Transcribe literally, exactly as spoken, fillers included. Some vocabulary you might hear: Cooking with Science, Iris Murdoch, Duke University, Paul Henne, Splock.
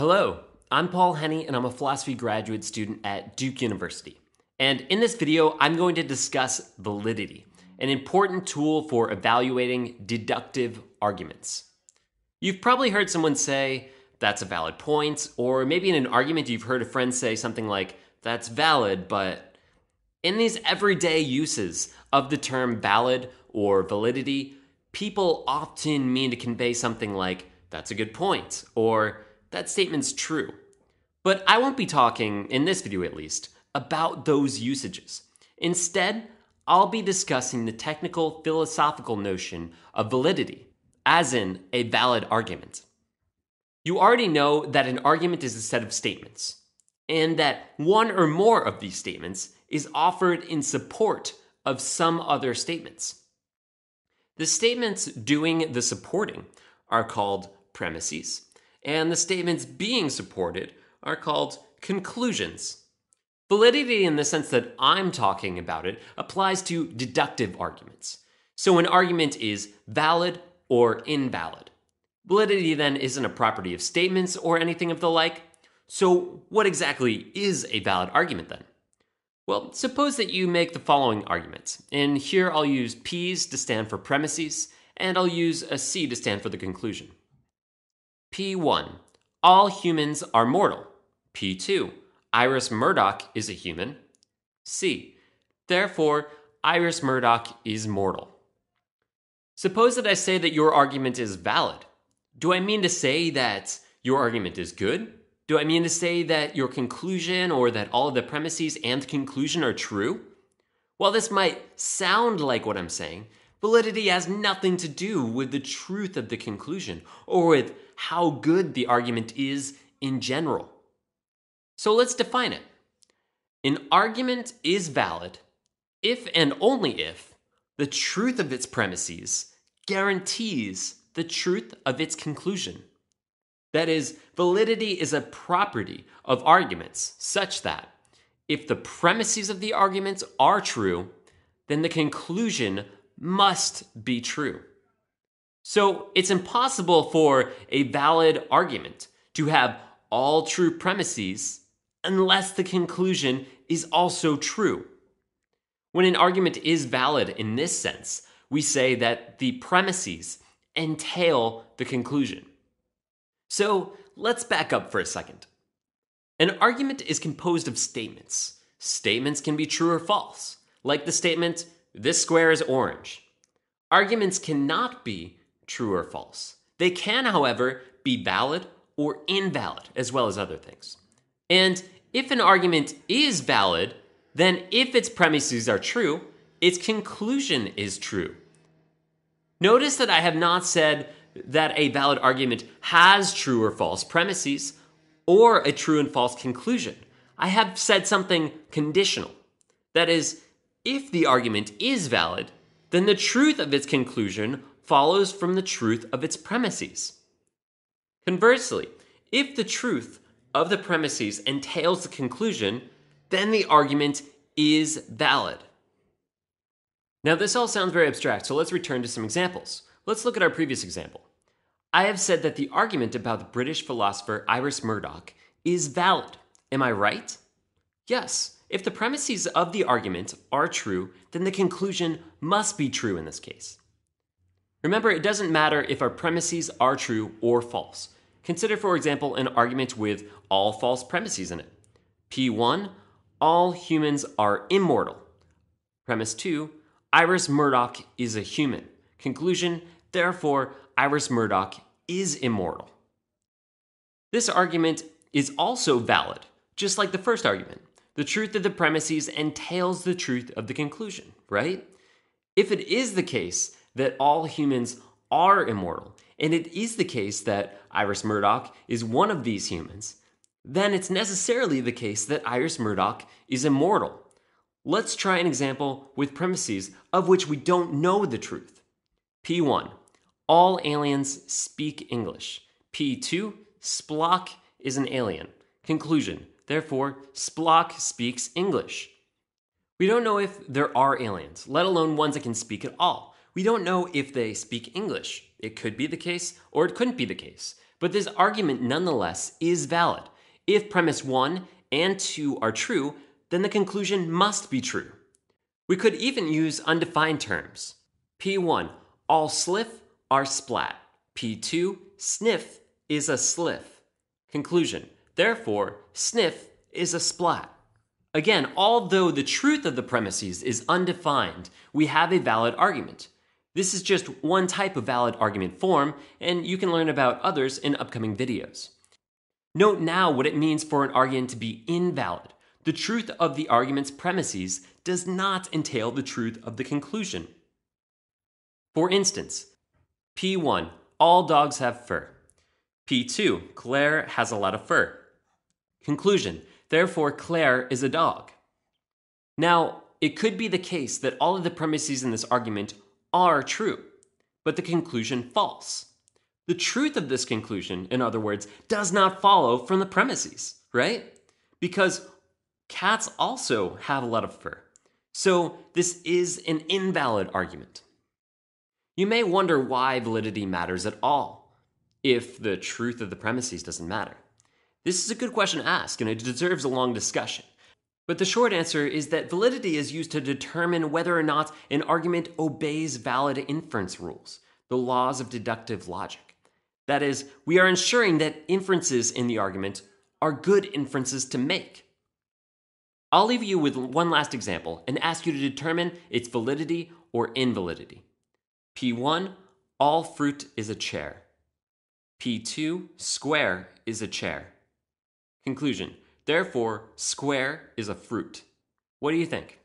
Hello, I'm Paul Henne, and I'm a philosophy graduate student at Duke University. And in this video, I'm going to discuss validity, an important tool for evaluating deductive arguments. You've probably heard someone say, that's a valid point, or maybe in an argument you've heard a friend say something like, that's valid, but in these everyday uses of the term valid or validity, people often mean to convey something like, that's a good point, or that statement's true. But I won't be talking, in this video at least, about those usages. Instead, I'll be discussing the technical philosophical notion of validity, as in a valid argument. You already know that an argument is a set of statements, and that one or more of these statements is offered in support of some other statements. The statements doing the supporting are called premises, and the statements being supported are called conclusions. Validity, in the sense that I'm talking about it, applies to deductive arguments. So an argument is valid or invalid. Validity then isn't a property of statements or anything of the like. So what exactly is a valid argument then? Well, suppose that you make the following argument, and here I'll use P's to stand for premises, and I'll use a C to stand for the conclusion. P one, all humans are mortal. P two, Iris Murdoch is a human. C, therefore, Iris Murdoch is mortal. Suppose that I say that your argument is valid. Do I mean to say that your argument is good? Do I mean to say that your conclusion, or that all of the premises and conclusion, are true? While this might sound like what I'm saying, validity has nothing to do with the truth of the conclusion or with how good the argument is in general. So let's define it. An argument is valid if and only if the truth of its premises guarantees the truth of its conclusion. That is, validity is a property of arguments such that if the premises of the arguments are true, then the conclusion must be true. So it's impossible for a valid argument to have all true premises unless the conclusion is also true. When an argument is valid in this sense, we say that the premises entail the conclusion. So let's back up for a second. An argument is composed of statements. Statements can be true or false, like the statement, this square is orange. Arguments cannot be true or false. They can, however, be valid or invalid, as well as other things. And if an argument is valid, then if its premises are true, its conclusion is true. Notice that I have not said that a valid argument has true or false premises or a true and false conclusion. I have said something conditional. That is, if the argument is valid, then the truth of its conclusion follows from the truth of its premises. Conversely, if the truth of the premises entails the conclusion, then the argument is valid. Now, this all sounds very abstract, so let's return to some examples. Let's look at our previous example. I have said that the argument about the British philosopher Iris Murdoch is valid. Am I right? Yes. If the premises of the argument are true, then the conclusion must be true in this case. Remember, it doesn't matter if our premises are true or false. Consider, for example, an argument with all false premises in it. P one, all humans are immortal. Premise two, Iris Murdoch is a human. Conclusion, therefore, Iris Murdoch is immortal. This argument is also valid, just like the first argument. The truth of the premises entails the truth of the conclusion, right? If it is the case that all humans are immortal, and it is the case that Iris Murdoch is one of these humans, then it's necessarily the case that Iris Murdoch is immortal. Let's try an example with premises of which we don't know the truth. P one, all aliens speak English. P two, Splock is an alien. Conclusion, therefore, Splock speaks English. We don't know if there are aliens, let alone ones that can speak at all. We don't know if they speak English. It could be the case, or it couldn't be the case. But this argument nonetheless is valid. If premise one and two are true, then the conclusion must be true. We could even use undefined terms. P one, all sliff are splat. P two, sniff is a sliff. Conclusion, therefore, sniff is a splat. Again, although the truth of the premises is undefined, we have a valid argument. This is just one type of valid argument form, and you can learn about others in upcoming videos. Note now what it means for an argument to be invalid. The truth of the argument's premises does not entail the truth of the conclusion. For instance, P one, all dogs have fur. P two, Claire has a lot of fur. Conclusion, therefore Claire is a dog. Now, it could be the case that all of the premises in this argument are true, but the conclusion false. The truth of this conclusion, in other words, does not follow from the premises, right? Because cats also have a lot of fur. So this is an invalid argument. You may wonder why validity matters at all, if the truth of the premises doesn't matter. This is a good question to ask, and it deserves a long discussion. But the short answer is that validity is used to determine whether or not an argument obeys valid inference rules, the laws of deductive logic. That is, we are ensuring that inferences in the argument are good inferences to make. I'll leave you with one last example and ask you to determine its validity or invalidity. P one, all fruit is a chair. P two, square is a chair. Conclusion, therefore, square is a fruit. What do you think?